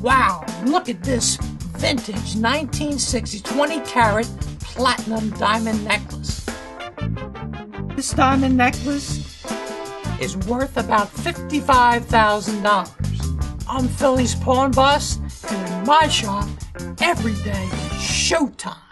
Wow, look at this vintage 1960 20-carat platinum diamond necklace. This diamond necklace is worth about $55,000. I'm Philly's Pawn Boss, and in my shop, every day is showtime.